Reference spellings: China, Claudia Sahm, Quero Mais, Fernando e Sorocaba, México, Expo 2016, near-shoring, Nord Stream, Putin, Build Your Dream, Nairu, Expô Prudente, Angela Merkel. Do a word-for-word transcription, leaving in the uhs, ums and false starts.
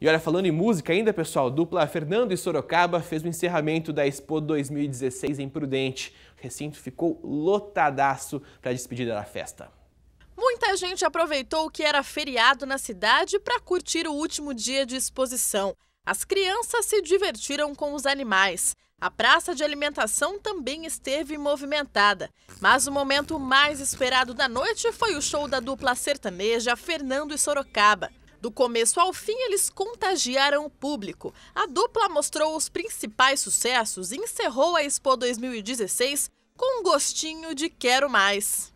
E olha, falando em música ainda, pessoal, a dupla Fernando e Sorocaba fez o encerramento da Expo dois mil e dezesseis em Prudente. O recinto ficou lotadaço para a despedida da festa. Muita gente aproveitou que era feriado na cidade para curtir o último dia de exposição. As crianças se divertiram com os animais. A praça de alimentação também esteve movimentada. Mas o momento mais esperado da noite foi o show da dupla sertaneja Fernando e Sorocaba. Do começo ao fim, eles contagiaram o público. A dupla mostrou os principais sucessos e encerrou a Expo dois mil e dezesseis com um gostinho de Quero Mais.